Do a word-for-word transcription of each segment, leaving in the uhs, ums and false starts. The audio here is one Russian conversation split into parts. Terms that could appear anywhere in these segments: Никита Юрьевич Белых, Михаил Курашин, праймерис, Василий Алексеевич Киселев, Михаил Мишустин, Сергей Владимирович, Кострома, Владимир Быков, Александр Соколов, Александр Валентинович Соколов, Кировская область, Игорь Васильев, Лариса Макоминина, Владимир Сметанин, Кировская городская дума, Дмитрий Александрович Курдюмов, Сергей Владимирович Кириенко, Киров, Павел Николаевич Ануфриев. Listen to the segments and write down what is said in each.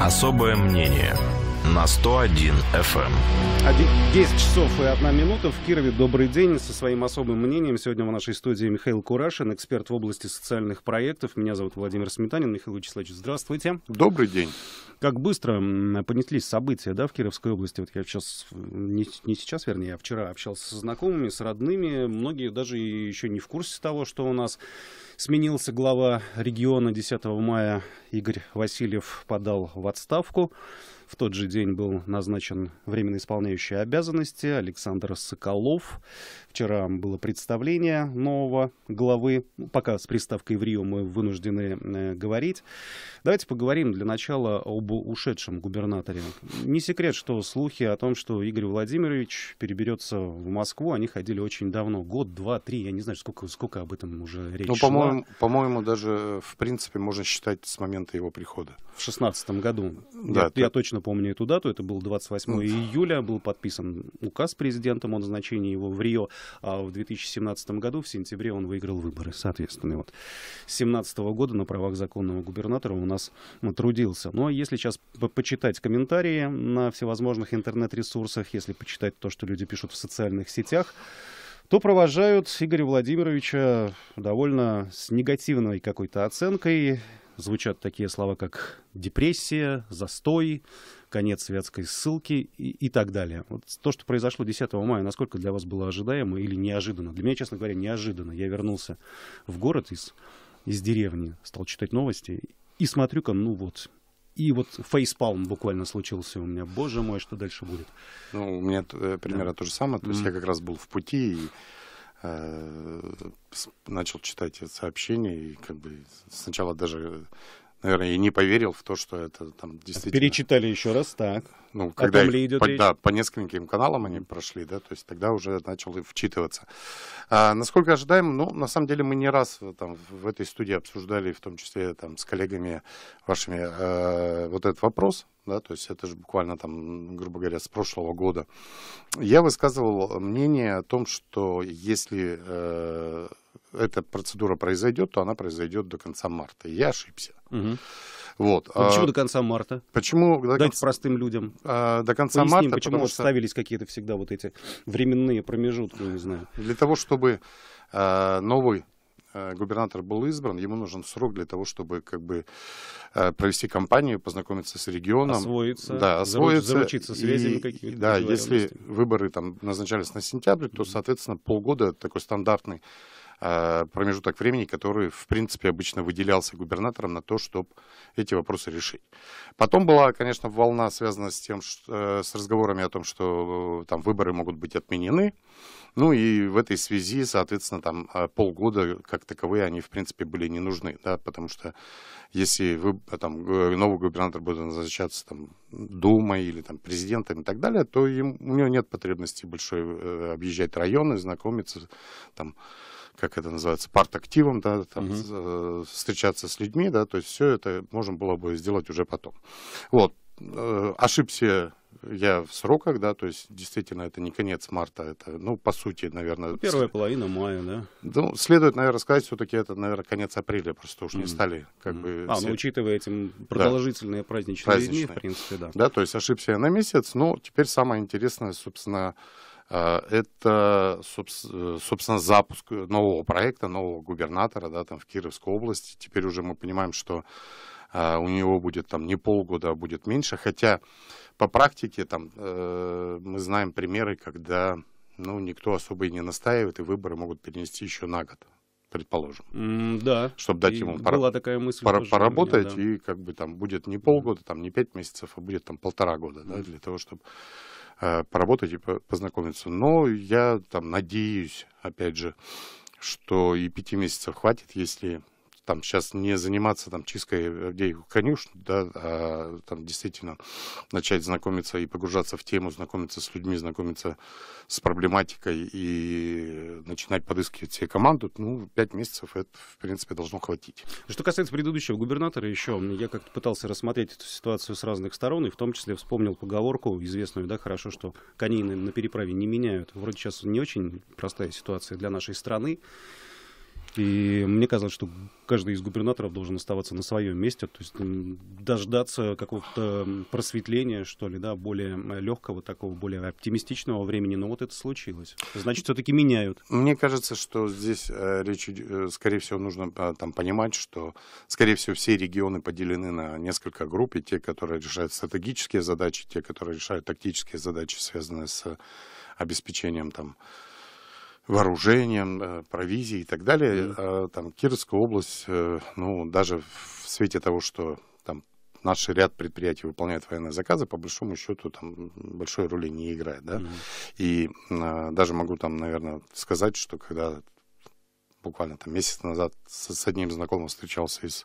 Особое мнение на сто один эф эм. десять часов и одна минута. В Кирове добрый день. Со своим особым мнением сегодня в нашей студии Михаил Курашин, эксперт в области социальных проектов. Меня зовут Владимир Сметанин. Михаил Вячеславович, здравствуйте. Добрый день. Как быстро понеслись события, да, в Кировской области. Вот я сейчас, не, не сейчас, вернее, я вчера общался со знакомыми, с родными. Многие даже еще не в курсе того, что у нас сменился глава региона. Десятого мая Игорь Васильев подал в отставку. В тот же день был назначен временно исполняющий обязанности Александр Соколов. Вчера было представление нового главы. Пока с приставкой в Рио мы вынуждены говорить. Давайте поговорим для начала об ушедшем губернаторе. Не секрет, что слухи о том, что Игорь Владимирович переберется в Москву, они ходили очень давно. Год, два, три. Я не знаю, сколько, сколько об этом уже речь шла. Ну, по-моему, даже в принципе можно считать с момента его прихода. В шестнадцатом году. Да, я, ты... я точно помню эту дату, это был двадцать восьмое июля, был подписан указ президентом о назначении его в Рио, а в две тысячи семнадцатом году, в сентябре, он выиграл выборы, соответственно. Вот. С две тысячи семнадцатого года на правах законного губернатора у нас трудился. Но если сейчас по почитать комментарии на всевозможных интернет-ресурсах, если почитать то, что люди пишут в социальных сетях, то провожают Игоря Владимировича довольно с негативной какой-то оценкой. Звучат такие слова, как депрессия, застой, конец советской ссылки и, и так далее. Вот то, что произошло десятого мая, насколько для вас было ожидаемо или неожиданно? Для меня, честно говоря, неожиданно. Я вернулся в город из, из деревни, стал читать новости и смотрю-ка, ну вот... И вот фейспалм буквально случился у меня. Боже мой, что дальше будет? Ну, у меня примерно да. то же самое. То есть mm-hmm. я как раз был в пути и э, начал читать сообщения. И как бы сначала даже, наверное, и не поверил в то, что это там действительно... Перечитали еще раз, так. Ну, когда а там ли идет по, речь? Да, по нескольким каналам они прошли, да, то есть тогда уже начал и вчитываться. А, насколько ожидаем, ну, на самом деле мы не раз там в этой студии обсуждали, в том числе там с коллегами вашими, э, вот этот вопрос, да, то есть это же буквально там, грубо говоря, с прошлого года. Я высказывал мнение о том, что если э, эта процедура произойдет, то она произойдет до конца марта. Я ошибся. Угу. Вот. А почему до конца марта? Почему? Дать конца... простым людям. А, до конца Поясним, марта. Почему что... ставились какие-то всегда вот эти временные промежутки, не знаю. Для того, чтобы а, новый а, губернатор был избран, ему нужен срок для того, чтобы как бы а, провести кампанию, познакомиться с регионом, освоиться, да, освоиться, заручиться связями какими-то. Да, если выборы там назначались на сентябрь, то, соответственно, полгода такой стандартный промежуток времени, который, в принципе, обычно выделялся губернатором на то, чтобы эти вопросы решить. Потом была, конечно, волна, связанная с тем, что, с разговорами о том, что там выборы могут быть отменены. Ну и в этой связи, соответственно, там полгода, как таковые, они, в принципе, были не нужны, да, потому что если вы, там, новый губернатор будет назначаться там, Думой или там, президентом и так далее, то им, у него нет потребности большой объезжать районы, знакомиться там, как это называется, партактивом, да, там, угу. встречаться с людьми, да, то есть все это можно было бы сделать уже потом. Вот, ошибся я в сроках, да, то есть действительно это не конец марта, это, ну, по сути, наверное... Первая половина мая, да? Ну, следует, наверное, сказать, все-таки это, наверное, конец апреля, просто уж не mm-hmm. стали как mm-hmm. бы... А, все... ну, учитывая эти продолжительные да. праздничные, праздничные дни, в принципе, да. Да, то есть ошибся я на месяц, но теперь самое интересное, собственно... Это, собственно, запуск нового проекта, нового губернатора, да, там в Кировской области. Теперь уже мы понимаем, что а, у него будет там не полгода, а будет меньше. Хотя по практике там, э, мы знаем примеры, когда ну, никто особо и не настаивает, и выборы могут перенести еще на год, предположим. Mm, да. Чтобы дать и ему пора, такая мысль пора, поработать, меня, да. и как бы там будет не полгода, там, не пять месяцев, а будет там полтора года, да, mm. для того, чтобы... поработать и познакомиться. Но я там надеюсь, опять же, что и пяти месяцев хватит, если там сейчас не заниматься там чисткой Авдеевых конюшен, да, а там действительно начать знакомиться и погружаться в тему, знакомиться с людьми, знакомиться с проблематикой и начинать подыскивать себе команду, ну, пять месяцев это, в принципе, должно хватить. Что касается предыдущего губернатора, еще я как-то пытался рассмотреть эту ситуацию с разных сторон, и в том числе вспомнил поговорку известную, да, хорошо, что коней на переправе не меняют. Вроде сейчас не очень простая ситуация для нашей страны. И мне казалось, что каждый из губернаторов должен оставаться на своем месте, то есть дождаться какого-то просветления, что ли, да, более легкого, такого более оптимистичного времени. Но вот это случилось. Значит, все-таки меняют. Мне кажется, что здесь речь, скорее всего, нужно там понимать, что, скорее всего, все регионы поделены на несколько групп, и те, которые решают стратегические задачи, те, которые решают тактические задачи, связанные с обеспечением там вооружением, провизией и так далее. Mm. А, там Кировская область, ну, даже в свете того, что там наш ряд предприятий выполняет военные заказы, по большому счету там большой роли не играет, да? Mm. И а, даже могу там, наверное, сказать, что когда буквально там месяц назад с, с одним знакомым встречался из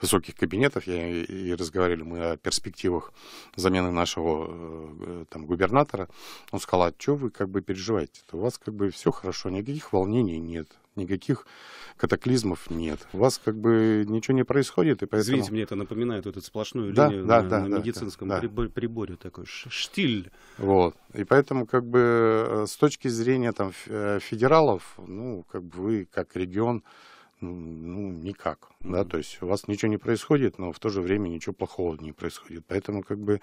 высоких кабинетов, я, и, и разговаривали мы о перспективах замены нашего э, там, губернатора. Он сказал: а что вы как бы переживаете-то? У вас как бы все хорошо, никаких волнений нет, никаких катаклизмов нет. У вас как бы ничего не происходит, и поэтому... Извините, мне это напоминает вот эту сплошную да, линию да, на, да, на да, медицинском да. приборе, приборе, такой штиль. Вот. И поэтому как бы с точки зрения там федералов, ну, как бы вы как регион, ну, никак, mm-hmm. да, то есть у вас ничего не происходит, но в то же время ничего плохого не происходит, поэтому как бы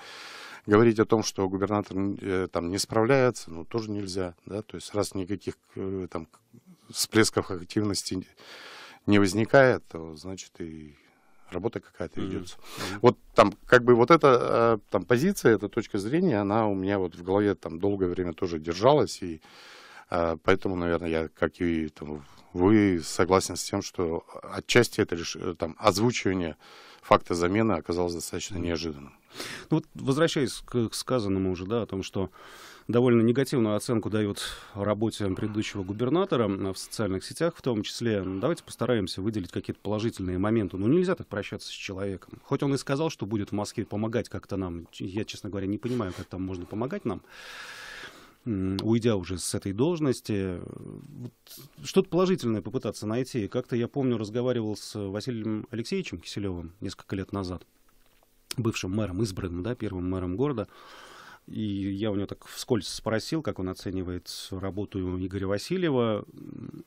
говорить о том, что губернатор э, там не справляется, ну, тоже нельзя, да, то есть раз никаких э, там всплесков активности не возникает, то, значит, и работа какая-то mm-hmm. ведется. Mm-hmm. Вот там как бы вот эта э, там позиция, эта точка зрения, она у меня вот в голове там долгое время тоже держалась, и э, поэтому, наверное, я, как и там вы, согласен с тем, что отчасти это лишь, там, озвучивание факта замены оказалось достаточно неожиданным. Ну, вот, возвращаясь к сказанному уже, да, о том, что довольно негативную оценку дает работе предыдущего губернатора в социальных сетях, в том числе, давайте постараемся выделить какие-то положительные моменты. Ну, нельзя так прощаться с человеком. Хоть он и сказал, что будет в Москве помогать как-то нам, я, честно говоря, не понимаю, как там можно помогать нам, уйдя уже с этой должности, что-то положительное попытаться найти. Как-то я помню, разговаривал с Василием Алексеевичем Киселевым несколько лет назад, бывшим мэром, избранным, да, первым мэром города. И я у него так вскользь спросил, как он оценивает работу Игоря Васильева.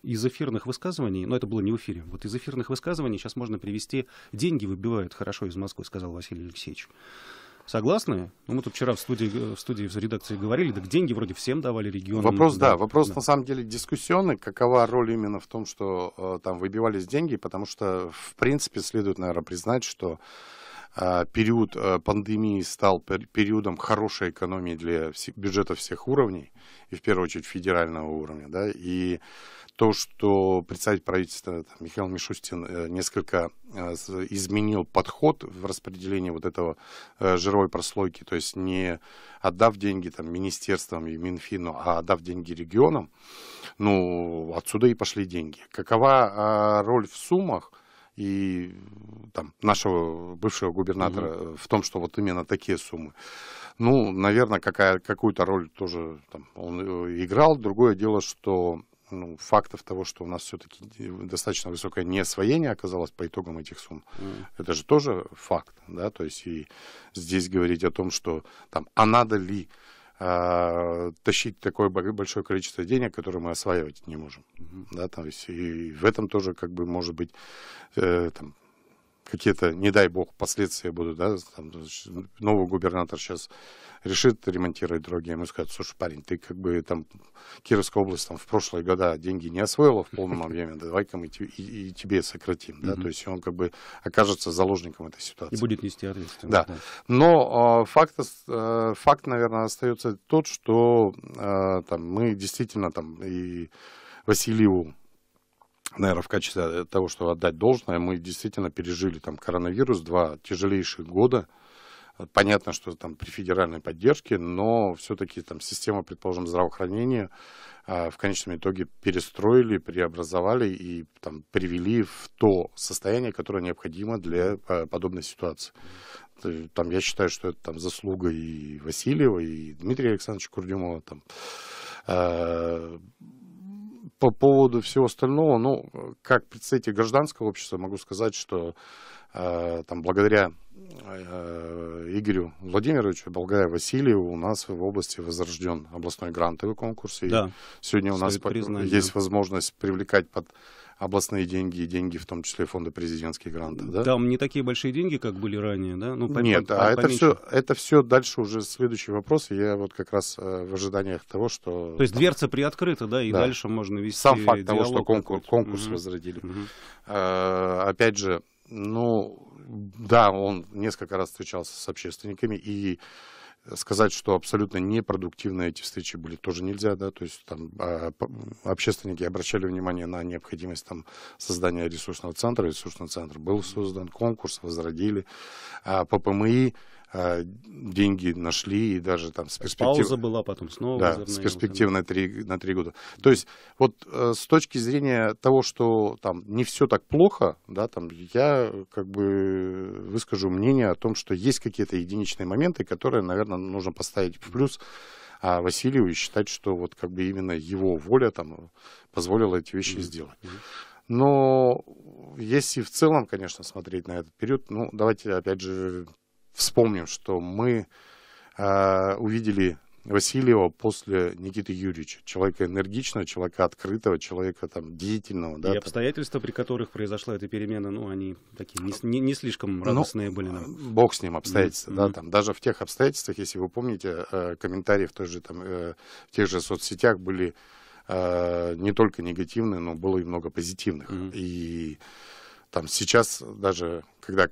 Из эфирных высказываний, но это было не в эфире, вот из эфирных высказываний сейчас можно привести: деньги выбивают хорошо из Москвы, сказал Василий Алексеевич. Согласны? Ну, мы тут вчера в студии, в студии, в редакции говорили, так деньги вроде всем давали регионам. Вопрос, да, да вопрос да. на самом деле дискуссионный, какова роль именно в том, что э, там выбивались деньги, потому что, в принципе, следует, наверное, признать, что э, период э, пандемии стал пер периодом хорошей экономии для вс бюджетов всех уровней, и в первую очередь федерального уровня, да, и то, что представитель правительства там, Михаил Мишустин э, несколько э, изменил подход в распределении вот этого э, жировой прослойки, то есть не отдав деньги там, министерствам и Минфину, а отдав деньги регионам, ну, отсюда и пошли деньги. Какова э, роль в суммах и там, нашего бывшего губернатора [S2] Mm-hmm. [S1] В том, что вот именно такие суммы? Ну, наверное, какая, какую-то роль тоже там, он играл. Другое дело, что... Ну, фактов того, что у нас все-таки достаточно высокое неосвоение оказалось по итогам этих сумм, mm. это же тоже факт, да, то есть и здесь говорить о том, что там, а надо ли э, тащить такое большое количество денег, которое мы осваивать не можем, mm. да, то есть и в этом тоже как бы может быть э, там какие-то, не дай бог, последствия будут, да, там, новый губернатор сейчас решит ремонтировать дороги, ему скажут: слушай, парень, ты как бы там Кировская область там в прошлые года деньги не освоила в полном объеме, давай-ка мы и, и, и тебе сократим, да, то есть он как бы окажется заложником этой ситуации. И будет нести ответственность. Да, да. но э, факт, э, факт, наверное, остается тот, что э, там, мы действительно там и Васильеву, наверное, в качестве того, что отдать должное, мы действительно пережили там коронавирус, два тяжелейших года. Понятно, что там при федеральной поддержке, но все-таки там система, предположим, здравоохранения в конечном итоге перестроили, преобразовали и там привели в то состояние, которое необходимо для подобной ситуации. Там, я считаю, что это там заслуга и Васильева, и Дмитрия Александровича Курдюмова, там, э по поводу всего остального, ну, как представитель гражданского общества могу сказать, что э, там, благодаря э, Игорю Владимировичу, благодаря Васильеву у нас в области возрожден областной грантовый конкурс. И да, сегодня у нас признать, есть да. возможность привлекать под областные деньги и деньги, в том числе фонда президентских грантов. Да? Там не такие большие деньги, как были ранее, да? Ну, по, Нет, по, а это все, это все дальше уже следующий вопрос. Я вот как раз в ожиданиях того, что... То есть там... дверца приоткрыта, да, и да. дальше можно вести Сам факт того, что конкурс, конкурс угу. возродили. Угу. А, опять же, ну, да, он несколько раз встречался с общественниками, и сказать, что абсолютно непродуктивно эти встречи были, тоже нельзя, да, то есть там общественники обращали внимание на необходимость там создания ресурсного центра, ресурсный центр был создан, конкурс возродили, а по ПМИ деньги нашли, и даже там с перспективы... Пауза была, потом снова... Да, с перспективы на три, на три года. То есть вот с точки зрения того, что там не все так плохо, да, там я как бы выскажу мнение о том, что есть какие-то единичные моменты, которые, наверное, нужно поставить в плюс а Васильеву и считать, что вот как бы именно его воля там позволила эти вещи mm-hmm. сделать. Но если в целом, конечно, смотреть на этот период, ну, давайте опять же... Вспомним, что мы э, увидели Васильева после Никиты Юрьевича. Человека энергичного, человека открытого, человека там, деятельного. Да, и обстоятельства, там. при которых произошла эта перемена, ну, они такие не, не, не слишком радостные ну, были. Да. Бог с ним, обстоятельства. Mm-hmm. да, там, даже в тех обстоятельствах, если вы помните, э, комментарии в, той же, там, э, в тех же соцсетях были э, не только негативные, но было и много позитивных. Mm-hmm. И... Там сейчас даже, когда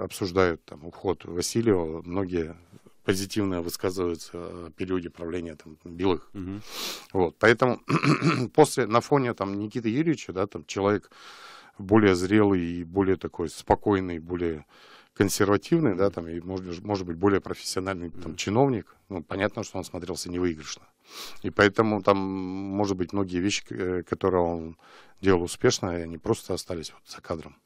обсуждают там, уход Васильева, многие позитивно высказываются о периоде правления там, Белых. Угу. Вот, поэтому после, на фоне там, Никиты Юрьевича, да, там, человек более зрелый и более такой спокойный, более консервативный, да, там, и, может, может быть, более профессиональный там, угу. чиновник, ну, понятно, что он смотрелся невыигрышно. И поэтому там, может быть, многие вещи, которые он делал успешно, они просто остались вот за кадром.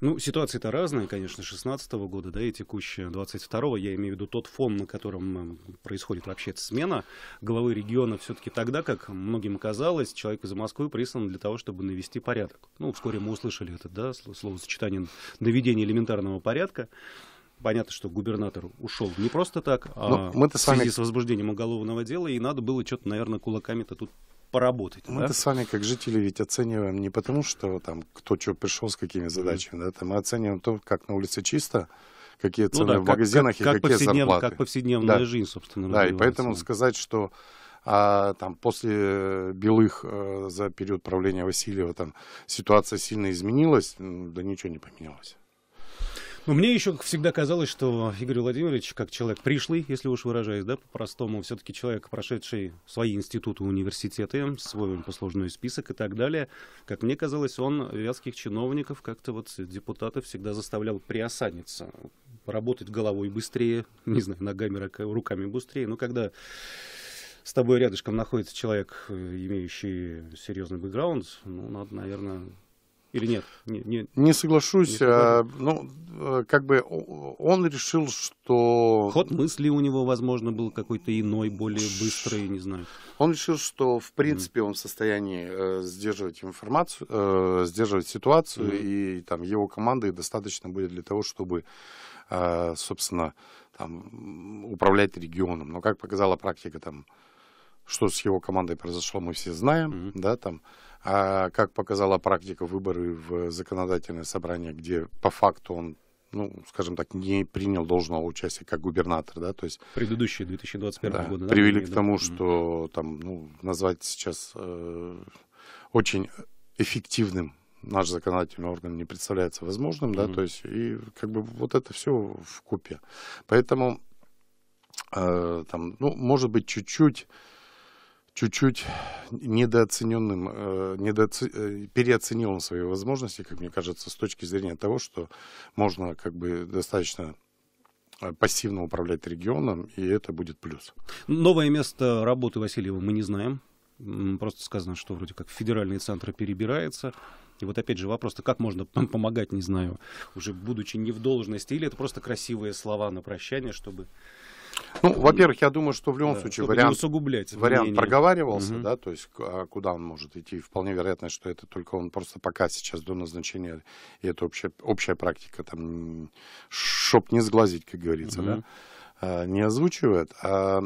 Ну, ситуации-то разные, конечно, шестнадцатого года, да, и текущая двадцать второго, я имею в виду тот фон, на котором происходит вообще смена главы региона, все-таки тогда, как многим казалось, человек из Москвы прислан для того, чтобы навести порядок. Ну, вскоре мы услышали это, да, словосочетание «доведение элементарного порядка». Понятно, что губернатор ушел не просто так, а в связи с возбуждением уголовного дела, и надо было что-то, наверное, кулаками-то тут поработать. Мы-то да? с вами, как жители, ведь оцениваем не потому, что там кто что пришел с какими задачами, да, там, мы оцениваем то, как на улице чисто, какие цены ну да, в как, магазинах как, как и какие зарплаты. Как повседневная да. жизнь, собственно. Да, и поэтому сказать, что а, там, после Белых а, за период правления Васильева там, ситуация сильно изменилась, да ничего не поменялось. Но мне еще, как всегда, казалось, что Игорь Владимирович, как человек пришлый, если уж выражаюсь, да, по-простому, все-таки человек, прошедший свои институты, университеты, свой послужной список и так далее, как мне казалось, он вятских чиновников, как-то вот депутатов всегда заставлял приосадиться, работать головой быстрее, не знаю, ногами, руками быстрее, но когда... С тобой рядышком находится человек, имеющий серьезный бэкграунд, ну, надо, наверное... Или нет? Не, не, не соглашусь. Не а, ну, как бы он решил, что... Ход мысли у него, возможно, был какой-то иной, более быстрый, не знаю. Он решил, что, в принципе, mm-hmm. он в состоянии э, сдерживать информацию, э, сдерживать ситуацию, mm-hmm. и там его команды достаточно будет для того, чтобы, э, собственно, там, управлять регионом. Но, как показала практика, там, что с его командой произошло, мы все знаем, mm-hmm. да, там... А как показала практика, выборы в законодательное собрание, где по факту он, ну, скажем так, не принял должного участия как губернатор, да, то есть... Предыдущие две тысячи двадцать первого да, года, да? Привели к тому, да. что, там, ну, назвать сейчас э, очень эффективным наш законодательный орган не представляется возможным, да, mm-hmm. то есть, и как бы вот это все вкупе. Поэтому, э, там, ну, может быть, чуть-чуть... чуть-чуть недооцененным, э, недооце... э, переоценил он свои возможности, как мне кажется, с точки зрения того, что можно как бы достаточно пассивно управлять регионом, и это будет плюс. Новое место работы Васильева мы не знаем. Просто сказано, что вроде как федеральные центры перебираются. И вот опять же вопрос-то, как можно помогать, не знаю, уже будучи не в должности, или это просто красивые слова на прощание, чтобы... Ну, во-первых, я думаю, что в любом да, случае вариант, вариант проговаривался, угу. да, то есть куда он может идти. Вполне вероятно, что это только он просто пока сейчас до назначения, и это общая, общая практика, там, чтоб не сглазить, как говорится, угу. да, а, не озвучивает. А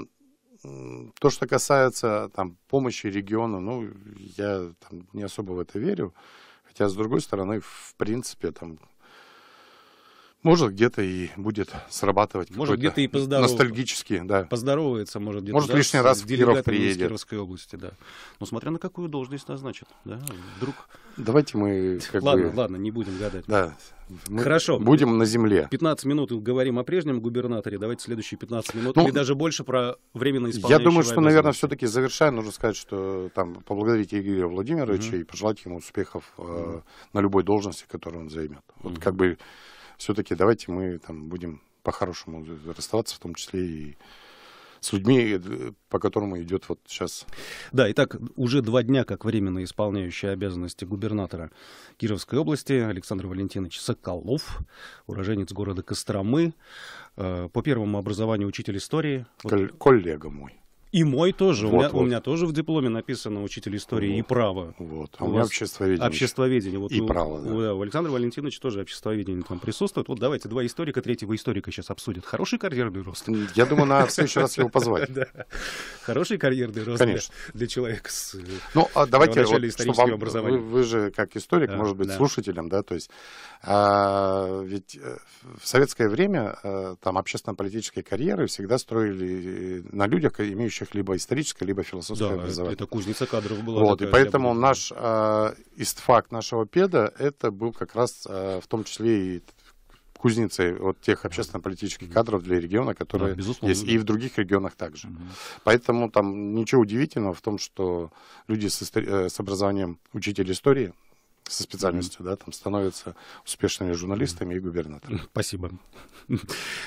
то, что касается там, помощи региону, ну, я там, не особо в это верю. Хотя, с другой стороны, в принципе, там, может, где-то и будет срабатывать какой-то ностальгический. Да. Поздоровается, может, где-то. Может, да, лишний раз в Киров приедет. Из Кировской области, да. Но смотря на какую должность назначат. Да? Вдруг... Давайте мы... Как ладно, бы... ладно, не будем гадать. Да. Мы Хорошо. Будем на земле. пятнадцать минут говорим о прежнем губернаторе. Давайте следующие пятнадцать минут. Ну, или даже больше про временно исполняющего. Я думаю, что, наверное, все-таки завершая, нужно сказать, что там поблагодарить Игоря Владимировича угу. и пожелать ему успехов угу. э, на любой должности, которую он займет. Вот угу. как бы... Все-таки давайте мы там будем по-хорошему расставаться, в том числе и с людьми, по которому идет вот сейчас. Да, итак, уже два дня, как временно исполняющий обязанности губернатора Кировской области, Александр Валентинович Соколов, уроженец города Костромы, по первому образованию учитель истории. Кол- коллега мой. И мой тоже. Вот, у, меня, вот. у меня тоже в дипломе написано учитель истории вот, и права. Вот. А у, у меня обществоведение. Обществоведение. Вот и у, право, да. У, у Александра Валентиновича тоже обществоведение там присутствует. Вот давайте два историка, третьего историка сейчас обсудят. Хороший карьерный рост. Я думаю, надо в следующий раз его позвать. Хороший карьерный рост для человека с начале исторического образования. Вы же как историк, может быть, слушателям, да, то есть ведь в советское время там общественно-политические карьеры всегда строили на людях, имеющих либо историческое, либо философское да, образование. Это кузница кадров была. Вот, такая, и поэтому была... наш э, истфак нашего педа, это был как раз э, в том числе и кузницей вот тех общественно-политических кадров для региона, которые да, есть, и в других регионах также. Угу. Поэтому там ничего удивительного в том, что люди с, истори... с образованием учителя истории, со специальностью, mm-hmm. да, там становятся успешными журналистами mm-hmm. и губернаторами. Спасибо.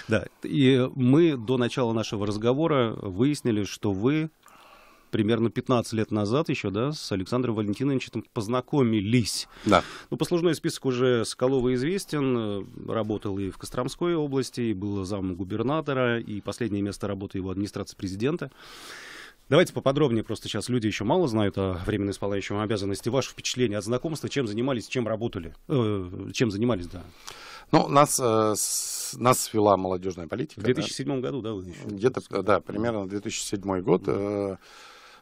Да, и мы до начала нашего разговора выяснили, что вы примерно пятнадцать лет назад еще, да, с Александром Валентиновичем познакомились. Да. Ну, послужной список уже Соколова известен, работал и в Костромской области, и был замом губернатора, и последнее место работы его администрации президента. Давайте поподробнее, просто сейчас люди еще мало знают о временно исполняющем обязанности. Ваше впечатление от знакомства, чем занимались, чем работали, э, чем занимались, да. Ну, нас, э, с, нас свела молодежная политика. В две тысячи седьмом да? году, да, вы еще? Где-то, да, примерно две тысячи седьмой год. Да.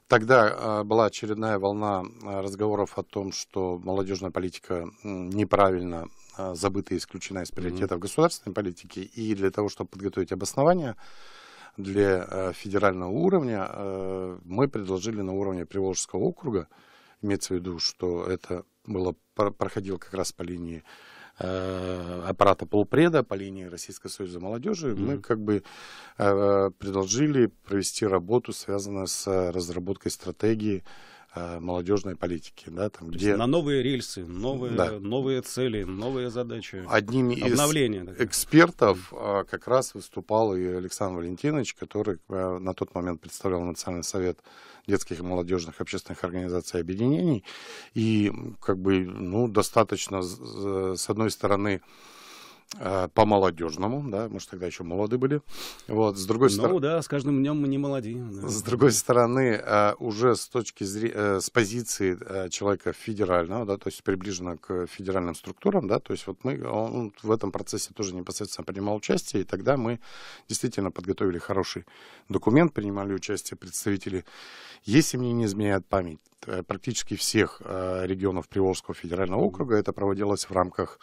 Тогда была очередная волна разговоров о том, что молодежная политика неправильно забыта и исключена из приоритетов mm-hmm. государственной политики. И для того, чтобы подготовить обоснование для федерального уровня, мы предложили на уровне Приволжского округа, имеется в виду, что это было, проходило как раз по линии аппарата полпреда, по линии Российского союза молодежи, mm-hmm. мы как бы предложили провести работу, связанную с разработкой стратегии молодежной политики. Да, там, где... На новые рельсы, новые, да. новые цели, новые задачи. Одним из экспертов как раз выступал и Александр Валентинович, который на тот момент представлял Национальный совет детских и молодежных общественных организаций и объединений. И как бы, ну, достаточно, с одной стороны, по-молодежному, да, мы же тогда еще молоды были. Вот, с другой стороны... Ну да, с каждым днем мы не молоди. Да. С другой стороны, уже с точки зрения, с позиции человека федерального, да, то есть приближенно к федеральным структурам, да, то есть вот мы, он в этом процессе тоже непосредственно принимал участие, и тогда мы действительно подготовили хороший документ, принимали участие представители, если мне не изменяет память, практически всех регионов Приволжского федерального округа. Это проводилось в рамках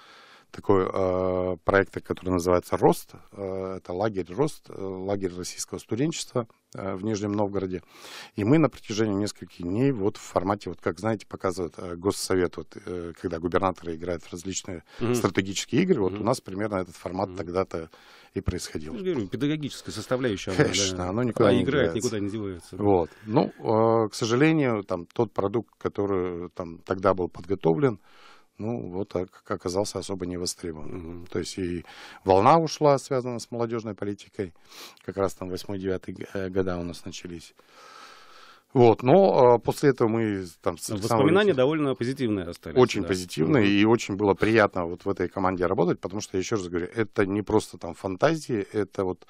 такой э, проект, который называется «Рост». Э, это лагерь «Рост», э, лагерь российского студенчества э, в Нижнем Новгороде. И мы на протяжении нескольких дней вот в формате, вот как, знаете, показывает э, Госсовет, вот, э, когда губернаторы играют в различные mm-hmm. стратегические игры, вот mm-hmm. у нас примерно этот формат mm-hmm. тогда-то и происходил. Я же говорю, педагогическая составляющая. Конечно, да, оно никуда не играет, никуда не девается. Вот. Ну, э, к сожалению, там тот продукт, который там тогда был подготовлен, ну, вот так оказался особо не востребован. Mm-hmm. То есть и волна ушла, связанная с молодежной политикой. Как раз там восьмой-девятый года у нас начались. Вот, но а, после этого мы... Там, воспоминания довольно позитивные остались. Очень да. позитивные, mm-hmm. и очень было приятно вот в этой команде работать, потому что, я еще раз говорю, это не просто там фантазии, это вот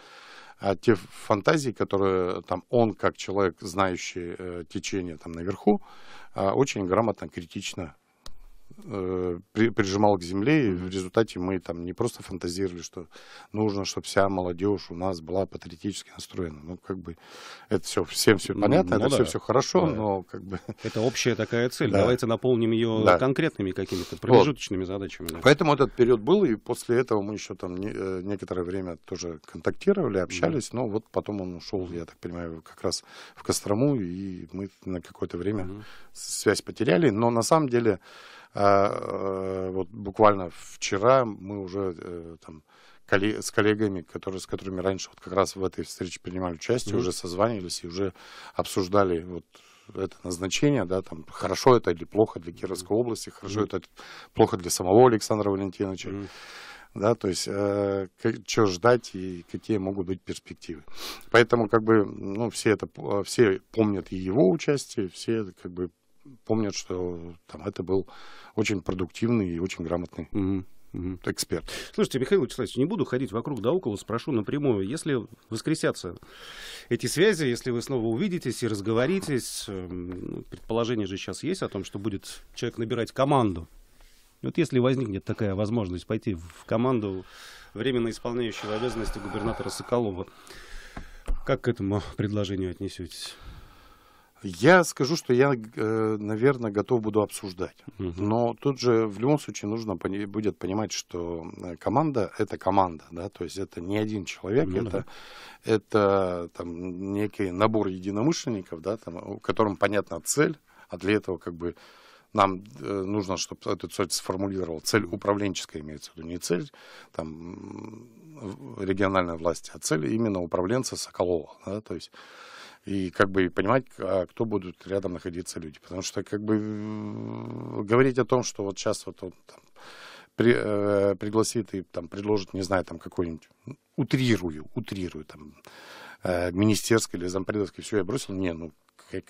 а, те фантазии, которые там он, как человек, знающий э, течение там наверху, э, очень грамотно, критично э, при, прижимал к земле, и в результате мы там не просто фантазировали, что нужно, чтобы вся молодежь у нас была патриотически настроена. Ну, как бы, это все, всем все понятно, ну, ну, это да. все, все хорошо, да. но как бы... Это общая такая цель, да. давайте наполним ее да. конкретными какими-то промежуточными вот. задачами. Да. Поэтому этот период был, и после этого мы еще там не, некоторое время тоже контактировали, общались, да. но вот потом он ушел, я так понимаю, как раз в Кострому, и мы на какое-то время угу. связь потеряли, но на самом деле а, а, вот буквально вчера мы уже а, там, коллег, с коллегами, которые, с которыми раньше вот как раз в этой встрече принимали участие, mm-hmm. уже созванивались и уже обсуждали вот это назначение, да, там, хорошо это или плохо для Кировской mm-hmm. области, хорошо mm-hmm. это плохо для самого Александра Валентиновича. Mm-hmm. Да, то есть, э, что ждать и какие могут быть перспективы. Поэтому, как бы, ну, все, это, все помнят и его участие, все, как бы, помнят, что там, это был очень продуктивный и очень грамотный угу, угу. эксперт. Слушайте, Михаил Вячеславович, не буду ходить вокруг да около, спрошу напрямую. Если воскресятся эти связи, если вы снова увидитесь и разговоритесь, предположение же сейчас есть о том, что будет человек набирать команду. Вот если возникнет такая возможность пойти в команду временно исполняющего обязанности губернатора Соколова, как к этому предложению отнесетесь? Я скажу, что я, наверное, готов буду обсуждать. Угу. Но тут же в любом случае нужно будет понимать, что команда — это команда. Да? То есть это не один человек, ну, это, да. это там, некий набор единомышленников, да, там, которым понятна цель, а для этого как бы... Нам нужно, чтобы эту цель сформулировал. Цель управленческая имеется в виду, не цель там, региональной власти, а цель именно управленца Соколова. Да, то есть, и как бы понимать, кто будут рядом находиться люди. Потому что как бы говорить о том, что вот сейчас вот он там, при, э, пригласит и там, предложит, не знаю, там какой-нибудь, утрирую, утрирую, там, э, министерский или зампредовский, все, я бросил, не, ну,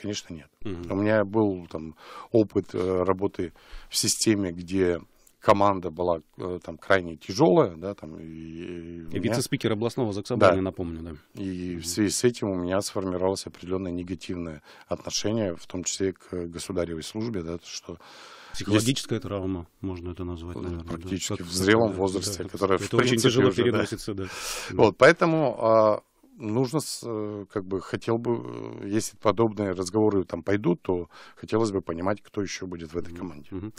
конечно, нет. Угу. У меня был там опыт э, работы в системе, где команда была э, там крайне тяжелая, да, там и, и, и меня... вице-спикер областного заксобрания, да. напомню, да. И угу. в связи с этим у меня сформировалось определенное негативное отношение, в том числе к государевой службе, да, что психологическая есть... травма, можно это назвать, наверное. Практически да. в зрелом возрасте, да, которая это в принципе, очень тяжело уже, переносится, да. да. Вот, поэтому. Нужно, как бы, хотел бы, если подобные разговоры там пойдут, то хотелось бы понимать, кто еще будет в этой команде. Mm-hmm.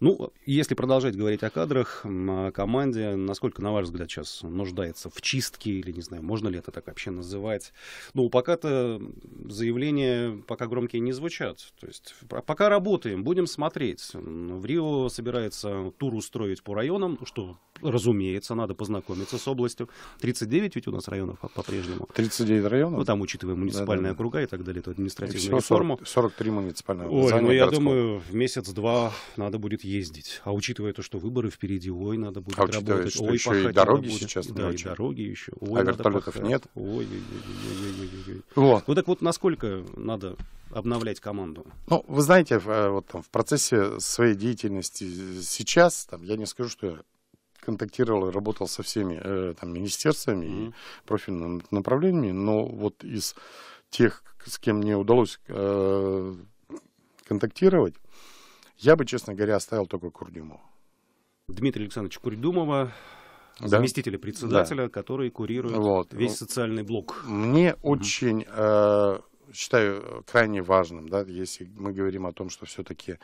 Ну, если продолжать говорить о кадрах, о команде, насколько, на ваш взгляд, сейчас нуждается в чистке или, не знаю, можно ли это так вообще называть? Ну, пока-то заявления пока громкие не звучат. То есть, пока работаем, будем смотреть. В Рио собирается тур устроить по районам, что, разумеется, надо познакомиться с областью. тридцать девять ведь у нас районов по-прежнему. тридцать девять районов? Ну, там, учитывая муниципальные да, да, округа да. и так далее, эту административную реформу. сорок три муниципальные округа. Ну, я городского. думаю, в месяц-два надо будет ездить. А учитывая то, что выборы впереди, ой, надо будет а работать. Ой, еще пахать, и дороги будет. сейчас. Да, ночью. и дороги еще. Ой, а вертолетов нет. Ой, ой, ой, ой, ой, ой. Ну, так вот, насколько надо обновлять команду? Ну, вы знаете, вот там, в процессе своей деятельности сейчас, там, я не скажу, что я контактировал и работал со всеми э, там, министерствами mm-hmm. и профильными направлениями, но вот из тех, с кем мне удалось э, контактировать, я бы, честно говоря, оставил только Курдюмова. Дмитрия Александровича Курдюмова, да? заместителя председателя, да. который курирует вот. весь социальный блок. Мне mm-hmm. очень... Э, считаю крайне важным, да, если мы говорим о том, что все-таки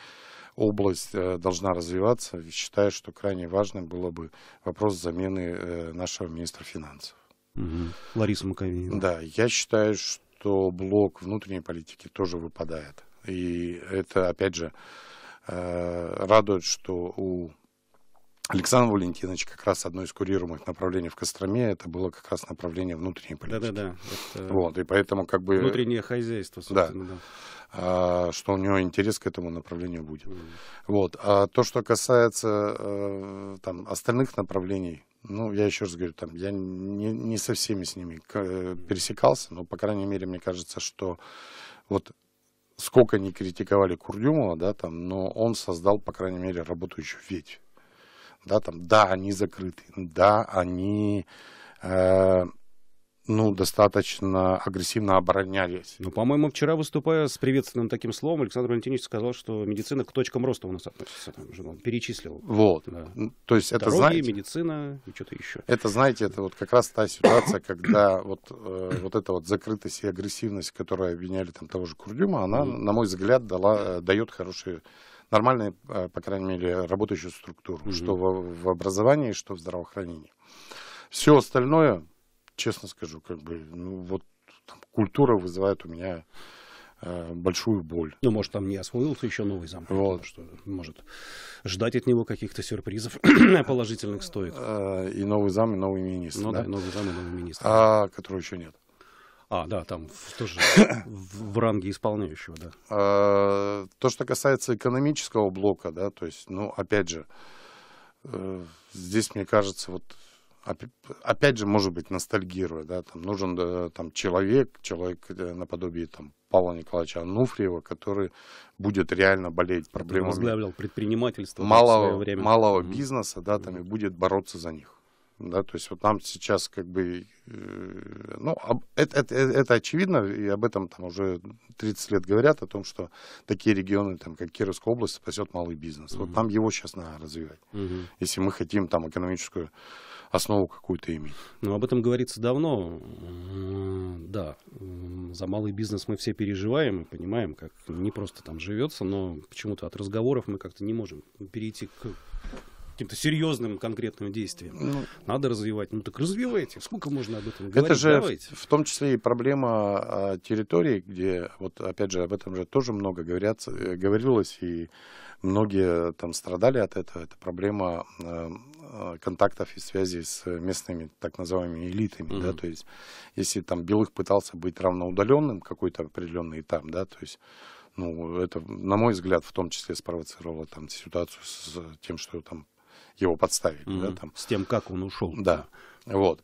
область э, должна развиваться, считаю, что крайне важным было бы вопрос замены э, нашего министра финансов. Угу. Лариса Макоминина. Да, я считаю, что блок внутренней политики тоже выпадает. И это, опять же, э, радует, что у Александр Валентинович как раз одно из курируемых направлений в Костроме, это было как раз направление внутренней политики. Да-да-да. Это... Вот, и поэтому как бы... Внутреннее хозяйство, собственно, да. да. А, что у него интерес к этому направлению будет. Mm. Вот, а то, что касается э, там, остальных направлений, ну, я еще раз говорю, там, я не, не со всеми с ними пересекался, но, по крайней мере, мне кажется, что вот... Сколько ни критиковали Курдюмова, да, там, но он создал, по крайней мере, работающую ветвь. Да, там, да, они закрыты, да, они э, ну, достаточно агрессивно оборонялись. Ну, по-моему, вчера, выступая с приветственным таким словом, Александр Валентинович сказал, что медицина к точкам роста у нас относится. Он перечислил. Вот. Да. То есть это, здоровье, знаете, медицина и что-то еще. Это, знаете, это вот как раз та ситуация, когда вот, э, вот эта вот закрытость и агрессивность, которую обвиняли там того же Курдюма, она, mm. на мой взгляд, дала, дает хорошие, нормальные, по крайней мере, работающую структуру, mm-hmm. что в, в образовании, что в здравоохранении. Все остальное, честно скажу, как бы, ну, вот там, культура вызывает у меня э, большую боль. Ну, может, там не освоился еще новый замок, вот. Что может ждать от него каких-то сюрпризов положительных стоит. И новый зам, и новый министр. Ну да, да новый зам и новый министр. А, которого еще нет. А, да, там тоже в, в ранге исполняющего, да. А, то, что касается экономического блока, да, то есть, ну, опять же, э, здесь, мне кажется, вот опять же, может быть, ностальгируя, да, там нужен там, человек, человек наподобие там, Павла Николаевича Ануфриева, который будет реально болеть проблемами. Возглавлял предпринимательство малого, в свое время. малого mm-hmm. бизнеса, да, там, mm-hmm. и будет бороться за них. Да, то есть вот нам сейчас как бы, э, ну, это, это, это очевидно, и об этом там уже тридцать лет говорят, о том, что такие регионы, там, как Кировская область, спасет малый бизнес. Mm-hmm. Вот нам его сейчас надо развивать, mm-hmm. если мы хотим там экономическую основу какую-то иметь. Ну, об этом говорится давно. Да, за малый бизнес мы все переживаем и понимаем, как не просто там живется, но почему-то от разговоров мы как-то не можем перейти к каким-то серьезным конкретным действиям. Ну, надо развивать. Ну так развивайте. Сколько можно об этом говорить? Это же Давайте. В том числе и проблема территории, где, вот опять же, об этом же тоже много говорят, говорилось, и многие там страдали от этого. Это проблема контактов и связей с местными так называемыми элитами, mm-hmm. да, то есть если там Белых пытался быть равноудаленным какой-то определенный этап, да, то есть, ну, это, на мой взгляд, в том числе спровоцировало там ситуацию с тем, что там его подставили, mm-hmm. да, там. С тем, как он ушел. Да, вот.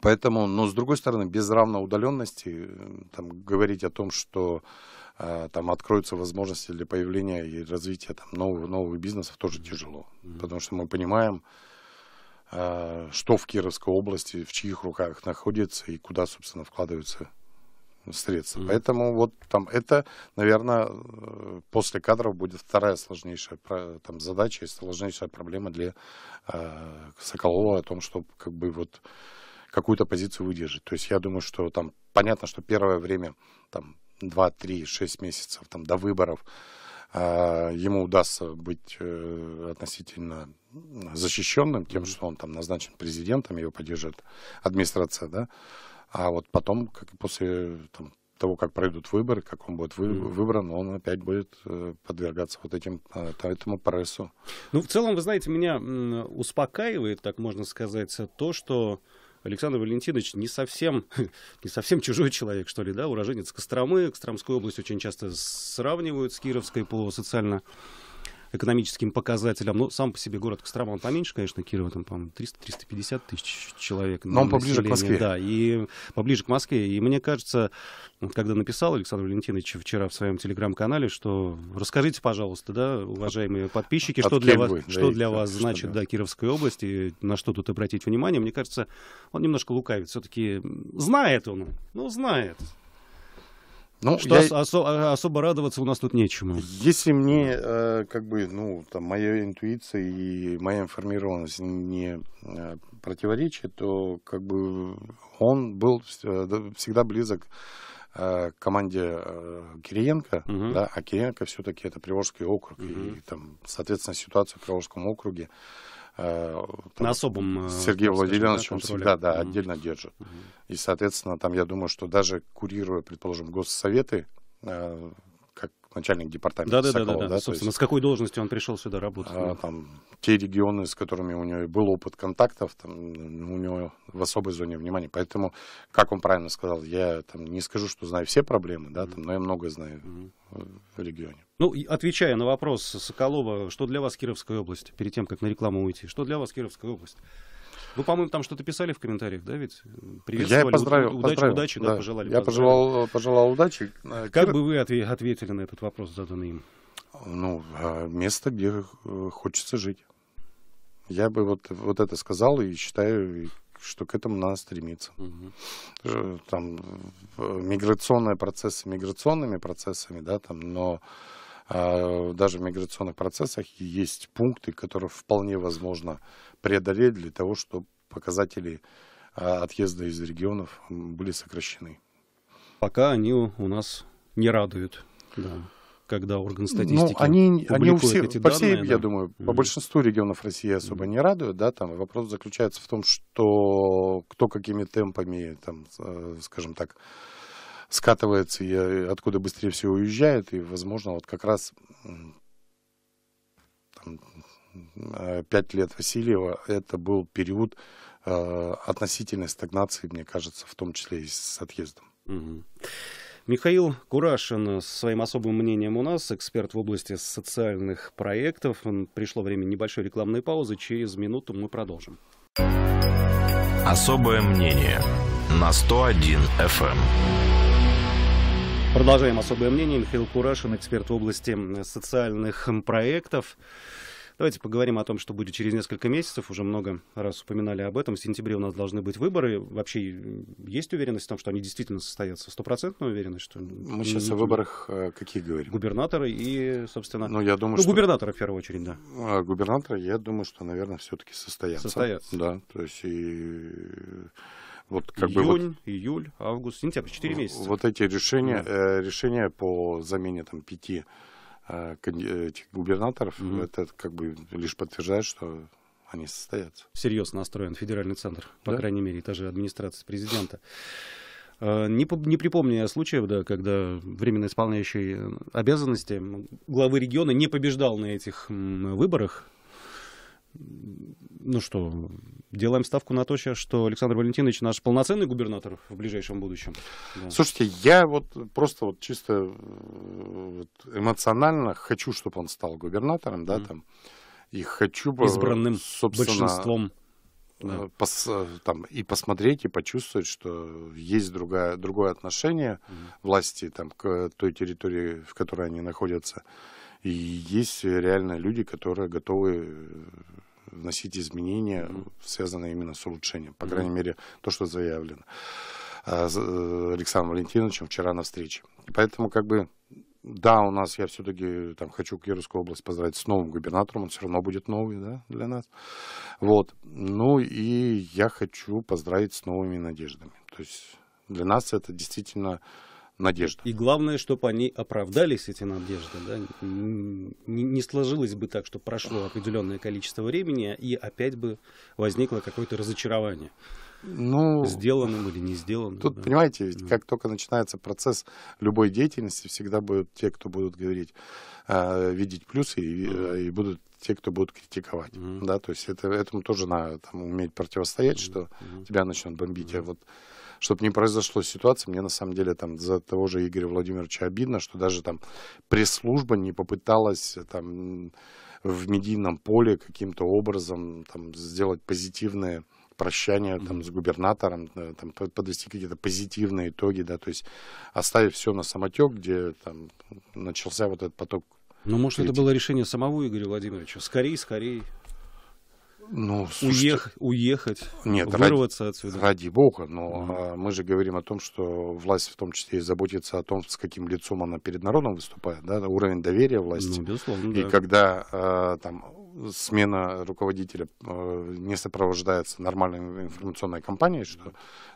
Поэтому, но с другой стороны, без равноудаленности там, говорить о том, что э, там откроются возможности для появления и развития там, новых, новых бизнесов, тоже mm-hmm. тяжело. Mm-hmm. Потому что мы понимаем, э, что в Кировской области, в чьих руках находится и куда, собственно, вкладываются средства. Mm-hmm. Поэтому вот там это, наверное, после кадров будет вторая сложнейшая там, задача и сложнейшая проблема для э, Соколова о том, чтобы как бы вот какую-то позицию выдержать. То есть я думаю, что там понятно, что первое время, там два, три, шесть месяцев там, до выборов э, ему удастся быть э, относительно защищенным тем, что он там назначен президентом, его поддержит администрация, да. А вот потом, как после там, того, как пройдут выборы, как он будет вы, mm-hmm. выбран, он опять будет э, подвергаться вот этим, э, этому прессу. Ну, в целом, вы знаете, меня м, успокаивает, так можно сказать, то, что Александр Валентинович не совсем, не совсем чужой человек, что ли, да, уроженец Костромы. Костромскую область очень часто сравнивают с Кировской по социально-экономическим показателям. Но сам по себе город Кострома, он поменьше, конечно, Кирова, там, по-моему, триста — триста пятьдесят тысяч человек. Но он поближе к Москве. Да, и поближе к Москве. И мне кажется, когда написал Александр Валентинович вчера в своем телеграм-канале, что расскажите, пожалуйста, да, уважаемые подписчики, От что для вас, да, что для вас значит да. да, Кировская область и на что тут обратить внимание. Мне кажется, он немножко лукавит. Все-таки знает он, ну, знает. Ну, что я... ос особо радоваться у нас тут нечему. Если мне, э, как бы, ну, там, моя интуиция и моя информированность не э, противоречит, то, как бы, он был э, всегда близок э, к команде э, Кириенко, угу. да, а Кириенко все-таки это Приволжский округ, угу. и, там, соответственно, ситуация в Приволжском округе Э, там, на особом Сергей Владимирович он всегда да, mm-hmm. отдельно держит. Mm-hmm. И, соответственно, там я думаю, что даже курируя, предположим, госсоветы, э, как начальник департамента да, Соколов, да, да, да. Да, собственно, есть, с какой должностью он пришел сюда работать? Э, там, те регионы, с которыми у него был опыт контактов, там, у него в особой зоне внимания. Поэтому, как он правильно сказал, я там, не скажу, что знаю все проблемы, да, mm-hmm. там, но я многое знаю mm-hmm. в, в регионе. Ну, отвечая на вопрос Соколова, что для вас Кировская область, перед тем, как на рекламу уйти, что для вас Кировская область? Вы, по-моему, там что-то писали в комментариях, да, ведь? Приветствовали. Я поздравил, удачи, поздравил, удачи, да, да, пожелали. Я пожелал, пожелал удачи. Как Кир... бы вы ответили на этот вопрос, заданный им? Ну, место, где хочется жить. Я бы вот, вот это сказал и считаю, что к этому надо стремиться. Угу. Там миграционные процессы миграционными процессами, да, там, но а, даже в миграционных процессах есть пункты, которые вполне возможно преодолеть для того, чтобы показатели отъезда из регионов были сокращены. Пока они у нас не радуют, да, когда орган статистики. Ну, они, они у всех, эти по всей, данные, я да? думаю, по mm-hmm. большинству регионов России особо mm-hmm. не радуют, да, там вопрос заключается в том, что кто какими темпами, там, скажем так, скатывается и откуда быстрее всего уезжает, и, возможно, вот как раз там, пять лет Васильева это был период э, относительной стагнации, мне кажется, в том числе и с отъездом. Угу. Михаил Курашин со своим особым мнением у нас, эксперт в области социальных проектов. Пришло время небольшой рекламной паузы. Через минуту мы продолжим. Особое мнение на сто один эф эм. Продолжаем особое мнение. Михаил Курашин, эксперт в области социальных проектов. Давайте поговорим о том, что будет через несколько месяцев. Уже много раз упоминали об этом. В сентябре у нас должны быть выборы. Вообще есть уверенность в том, что они действительно состоятся? Стопроцентная уверенность? Что... Мы сейчас о выборах каких говорим? Губернатора и, собственно... Ну, я думаю, ну, губернатора что... в первую очередь, да. Губернатора, я думаю, что, наверное, все-таки состоятся. Состоятся. Да, то есть и... Вот, как Июнь, бы, вот, июль, август, сентябрь, четыре месяца. Вот эти решения, да. э, решения по замене там, пяти э, этих губернаторов, mm-hmm. это как бы лишь подтверждает, что они состоятся. Серьезно настроен федеральный центр, по да? крайней мере, это же администрация президента. Не, не припомню я случаев, да, когда временно исполняющий обязанности главы региона не побеждал на этих выборах. Ну что, делаем ставку на то, что Александр Валентинович наш полноценный губернатор в ближайшем будущем. Да. Слушайте, я вот просто вот чисто вот эмоционально хочу, чтобы он стал губернатором, да, mm-hmm. там, и хочу... Избранным большинством. Да. Пос, там, и посмотреть, и почувствовать, что есть другая, другое отношение mm-hmm. власти там, к той территории, в которой они находятся. И есть реально люди, которые готовы вносить изменения, mm-hmm. связанные именно с улучшением. По mm-hmm. крайней мере, то, что заявлено Александром Валентиновичем вчера на встрече. Поэтому, как бы, да, у нас, я все-таки там хочу Кировскую область поздравить с новым губернатором, он все равно будет новый, да, для нас. Вот. Ну и я хочу поздравить с новыми надеждами. То есть для нас это действительно... надежда. И главное, чтобы они оправдались, эти надежды, да? не, не сложилось бы так, что прошло определенное количество времени, и опять бы возникло какое-то разочарование. Ну, сделанным или не сделанным. Тут, да? понимаете, ведь, да. как только начинается процесс любой деятельности, всегда будут те, кто будут говорить, э, видеть плюсы, и, mm-hmm. и будут те, кто будут критиковать. Mm-hmm. Да? То есть это, этому тоже надо там, уметь противостоять, mm-hmm. что mm-hmm. тебя начнут бомбить. Mm-hmm. а вот чтобы не произошло ситуации, мне на самом деле там за того же Игоря Владимировича обидно, что даже там пресс-служба не попыталась там в медийном поле каким-то образом там сделать позитивные прощания там с губернатором, там подвести какие-то позитивные итоги, да, то есть оставив все на самотек, где там начался вот этот поток. Ну, может, критики. Это было решение самого Игоря Владимировича? Скорей, скорей. Ну, слушайте, Уех, уехать, нет, вырваться ради, отсюда. Ради бога, но mm-hmm. мы же говорим о том, что власть в том числе и заботится о том, с каким лицом она перед народом выступает, да, уровень доверия власти. Ну, безусловно, и да. когда э, там, смена руководителя э, не сопровождается нормальной информационной кампанией, что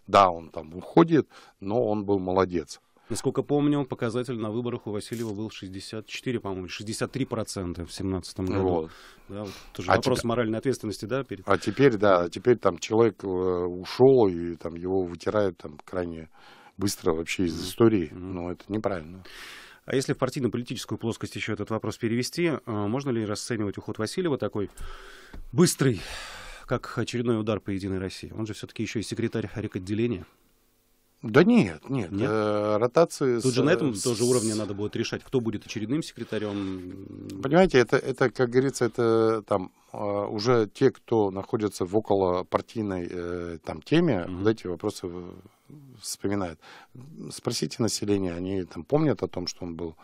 да, он там уходит, но он был молодец. Насколько помню, показатель на выборах у Васильева был шестьдесят четыре, по-моему, шестьдесят три процента в семнадцатом году. Вот. Да, вот тоже а вопрос теперь... моральной ответственности, да? Перед... А теперь, да, теперь там человек э, ушел, и там его вытирают там крайне быстро вообще из mm-hmm. истории. Mm-hmm. Но это неправильно. А если в партийно-политическую плоскость еще этот вопрос перевести, э, можно ли расценивать уход Васильева такой быстрый, как очередной удар по «Единой России»? Он же все-таки еще и секретарь рекотделения. Да нет, нет. нет? Э, ротации... Тут с... же на этом с... тоже уровне надо будет решать, кто будет очередным секретарем. Понимаете, это, это как говорится, это там э, уже те, кто находится в околопартийной э, там, теме, mm-hmm. вот эти вопросы вспоминают. Спросите население, они там помнят о том, что он был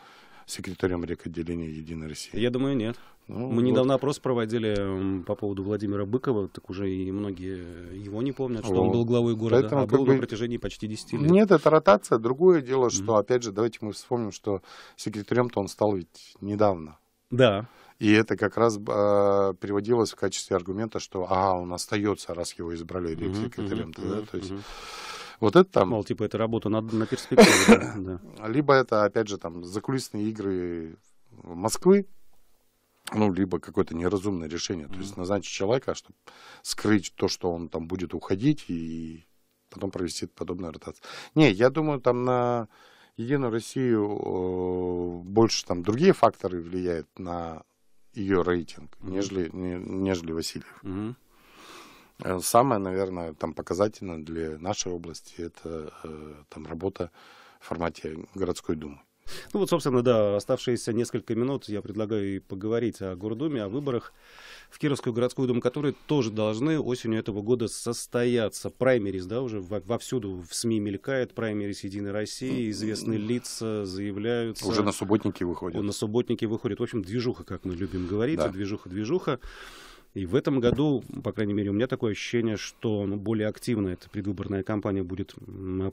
секретарем рекотделения «Единой России»? Я думаю, нет. Ну, мы вот недавно опрос проводили по поводу Владимира Быкова, так уже и многие его не помнят, что вот он был главой города, поэтому, а был бы... на протяжении почти десяти лет. Нет, это ротация. Другое дело, что, mm-hmm. опять же, давайте мы вспомним, что секретарем-то он стал ведь недавно. Да. И это как раз э, приводилось в качестве аргумента, что ага, он остается, раз его избрали секретарем. Mm-hmm, mm-hmm, да? То есть mm-hmm. вот это там... Мол, типа, это работа на, на перспективу. Да. Либо это, опять же, там, закулисные игры Москвы, ну, либо какое-то неразумное решение. Mm-hmm. То есть назначить человека, чтобы скрыть то, что он там будет уходить, и потом провести подобную ротацию. Не, я думаю, там на... Единую Россию э, больше там другие факторы влияют на ее рейтинг, mm-hmm. нежели, не, нежели Васильев. Mm-hmm. Самое, наверное, там показательное для нашей области — это э, там работа в формате городской думы. Ну вот, собственно, да, оставшиеся несколько минут я предлагаю и поговорить о Гордуме, о выборах в Кировскую городскую думу, которые тоже должны осенью этого года состояться. Праймерис, да, уже вовсюду в СМИ мелькает, праймерис «Единой России», известные лица заявляются. Уже на субботники выходят. На субботники выходят. В общем, движуха, как мы любим говорить, да. движуха, движуха. И в этом году, по крайней мере, у меня такое ощущение, что ну, более активно эта предвыборная кампания будет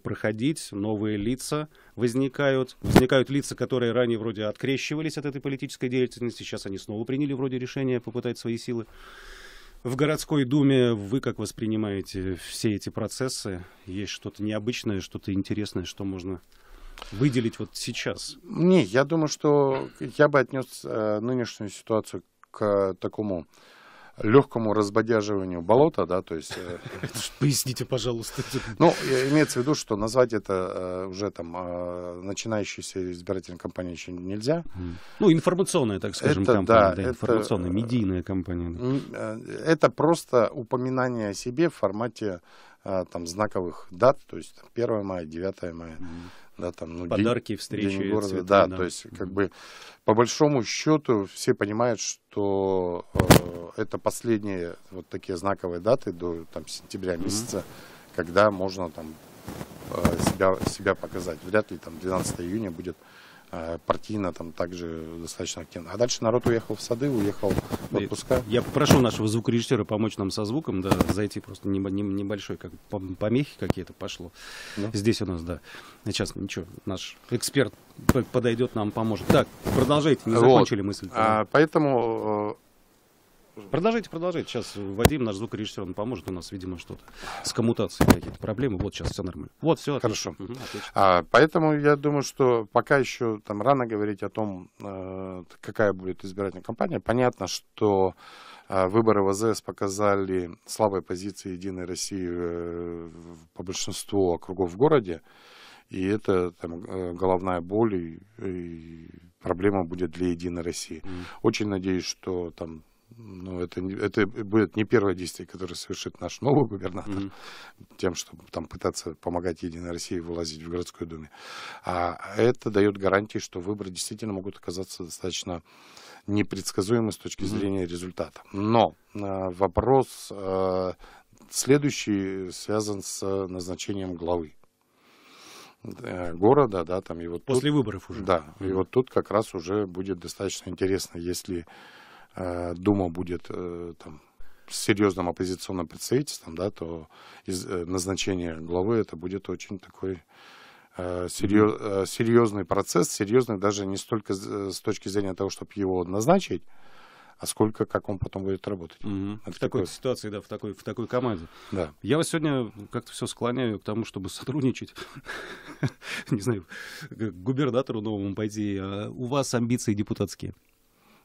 проходить. Новые лица возникают. Возникают лица, которые ранее вроде открещивались от этой политической деятельности. Сейчас они снова приняли вроде решение попытать свои силы в городской думе. Вы как воспринимаете все эти процессы? Есть что-то необычное, что-то интересное, что можно выделить вот сейчас? Не, я думаю, что я бы отнес э, нынешнюю ситуацию к э, такому... легкому разбодяживанию болота, да, то есть... Поясните, пожалуйста. Ну, имеется в виду, что назвать это уже там начинающейся избирательной кампанией еще нельзя. Ну, информационная, так скажем, это, кампания, да, да, информационная, это, медийная кампания. Да. Это просто упоминание о себе в формате там знаковых дат, то есть первое мая, девятое мая. Mm. Да, там, ну, подарки, день, встречи, день города, цветы, да, да, то есть как бы по большому счету все понимают, что э, это последние вот такие знаковые даты до там, сентября месяца, mm-hmm. когда можно там э, себя, себя показать. Вряд ли там двенадцатое июня будет э, партийно там также достаточно активно. А дальше народ уехал в сады, уехал в отпуска. Я попрошу нашего звукорежиссера помочь нам со звуком, да, зайти просто небольшой, как помехи какие-то пошло. Да. Здесь у нас, да. Сейчас ничего, наш эксперт подойдет нам, поможет. Так, продолжайте, не закончили вот. мысль. А, поэтому... Продолжайте, продолжайте. Сейчас Вадим, наш звукорежиссер, он поможет. У нас, видимо, что-то с коммутацией какие-то проблемы. Вот сейчас все нормально. Вот все. Хорошо. Угу, а, поэтому я думаю, что пока еще там рано говорить о том, какая будет избирательная кампания. Понятно, что выборы ВАЗЭС показали слабые позиции «Единой России» по большинству округов в городе. И это там, головная боль и, и проблема будет для «Единой России». Mm. Очень надеюсь, что там... Ну, это, это будет не первое действие, которое совершит наш новый губернатор, mm-hmm. тем, чтобы там пытаться помогать «Единой России» вылазить в городской думе. А это дает гарантии, что выборы действительно могут оказаться достаточно непредсказуемы с точки зрения mm-hmm. результата. Но э, вопрос э, следующий связан с назначением главы города, да, там и вот после тут, выборов уже. Да, mm-hmm. и вот тут как раз уже будет достаточно интересно, если Дума будет там, с серьезным оппозиционным представительством, да, то из, назначение главы это будет очень такой э, серьез, э, серьезный процесс, серьезный даже не столько с точки зрения того, чтобы его назначить, а сколько, как он потом будет работать. Угу. В такой ситуации, да, в такой, в такой команде. Да. Я вас сегодня как-то все склоняю к тому, чтобы сотрудничать. Не знаю, к губернатору новому пойти. У вас амбиции депутатские?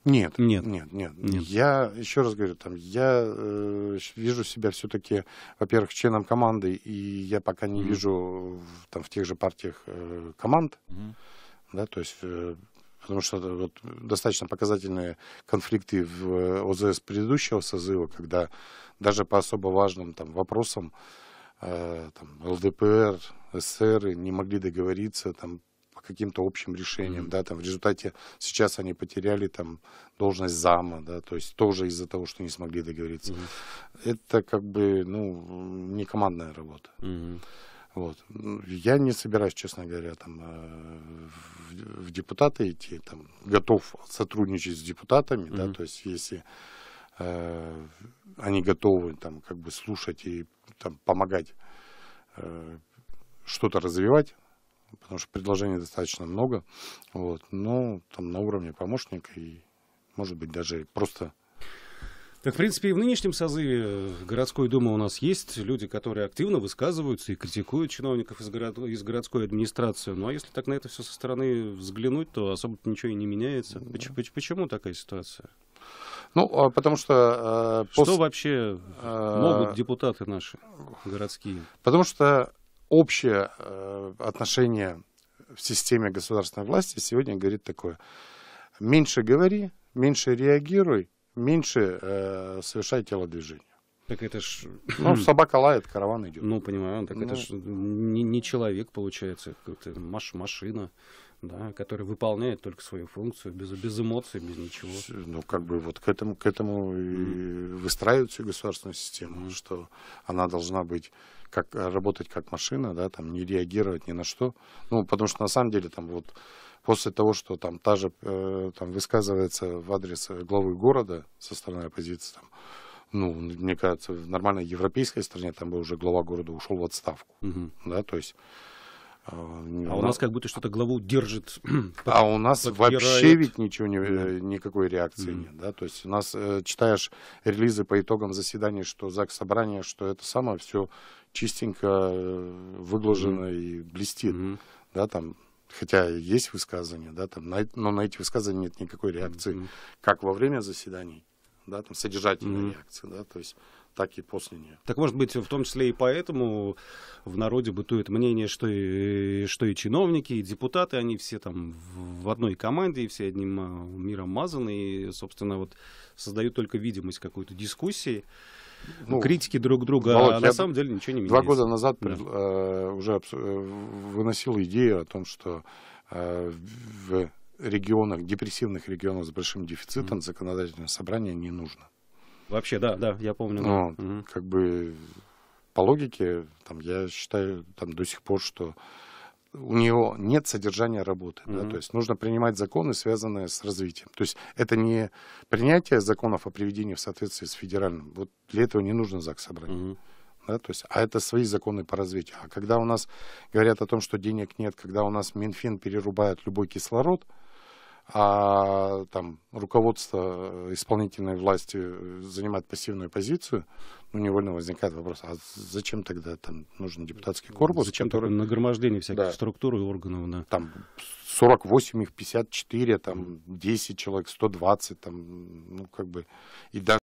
Нет, нет, нет, нет, нет. Я еще раз говорю, там, я э, вижу себя все-таки, во-первых, членом команды, и я пока не mm-hmm. вижу там, в тех же партиях э, команд, mm-hmm. да, то есть, э, потому что вот, достаточно показательные конфликты в ОЗС предыдущего созыва, когда даже по особо важным там, вопросам э, там, ЛДПР, эсеры не могли договориться, там, каким-то общим решением, mm-hmm. да, там в результате сейчас они потеряли там должность зама, да, то есть тоже из-за того, что не смогли договориться. Mm-hmm. Это как бы, ну, не командная работа. Mm-hmm. Вот. Я не собираюсь, честно говоря, там, в депутаты идти, там, готов сотрудничать с депутатами, mm-hmm. да, то есть если э, они готовы там, как бы слушать и там, помогать э, что-то развивать, потому что предложений достаточно много, вот, но там, на уровне помощника и, может быть, даже просто... Так, в принципе, и в нынешнем созыве городской думы у нас есть люди, которые активно высказываются и критикуют чиновников из, город... из городской администрации. Ну, а если так на это все со стороны взглянуть, то особо ничего и не меняется. Да. Почему, почему такая ситуация? Ну, потому что... Э, пос... Что вообще э... могут депутаты наши городские? Потому что общее э, отношение в системе государственной власти сегодня говорит такое. Меньше говори, меньше реагируй, меньше э, совершать телодвижение. Так это ж... Ну, собака лает, караван идет. Ну, понимаю, так ну... это ж не, не человек, получается, это маш, машина, да, которая выполняет только свою функцию, без, без эмоций, без ничего. Ну, как бы вот к этому, к этому mm. и выстраивают всю государственную систему, mm. что она должна быть, как, работать как машина, да, там, не реагировать ни на что. Ну, потому что на самом деле там вот... После того, что там та же э, там, высказывается в адрес главы города со стороны оппозиции, там, ну, мне кажется, в нормальной европейской стране там бы уже глава города ушел в отставку. Угу. Да, то есть, э, а у, у нас как будто что-то главу держит. А под, у нас подбирает. Вообще ведь ничего не, э, никакой реакции угу. нет. Да? То есть у нас э, читаешь релизы по итогам заседаний, что заксобрание, что это самое, все чистенько выглажено угу. и блестит. Угу. Да, там... Хотя есть высказывания, да, там, но на эти высказывания нет никакой реакции, mm-hmm. как во время заседаний, да, там, содержательной mm-hmm. реакции, да, то есть так и после нее. Так, может быть, в том числе и поэтому в народе бытует мнение, что и, что и чиновники, и депутаты, они все там в одной команде, и все одним миром мазаны, и, собственно, вот создают только видимость какой-то дискуссии. Ну, критики друг друга, Володь, а на самом деле ничего не меняется. Два года назад да. пред, э, уже абс, э, выносил идею о том, что э, в регионах, депрессивных регионах с большим дефицитом mm-hmm. законодательное собрание не нужно. Вообще, да, да, я помню. Да. Но, mm-hmm. как бы по логике, там, я считаю там, до сих пор, что у него нет содержания работы. Mm-hmm. да, то есть нужно принимать законы, связанные с развитием. То есть это не принятие законов о приведении в соответствии с федеральным. Вот для этого не нужно заксобрание. Mm-hmm. да, то есть, а это свои законы по развитию. А когда у нас говорят о том, что денег нет, когда у нас Минфин перерубает любой кислород, а там руководство исполнительной власти занимает пассивную позицию, ну, невольно возникает вопрос, а зачем тогда там нужен депутатский корпус? Зачем который... нагромождение всяких да. структур и органов? Да. Там сорок восемь, их пятьдесят четыре, там десять человек, сто двадцать, там, ну, как бы, и даже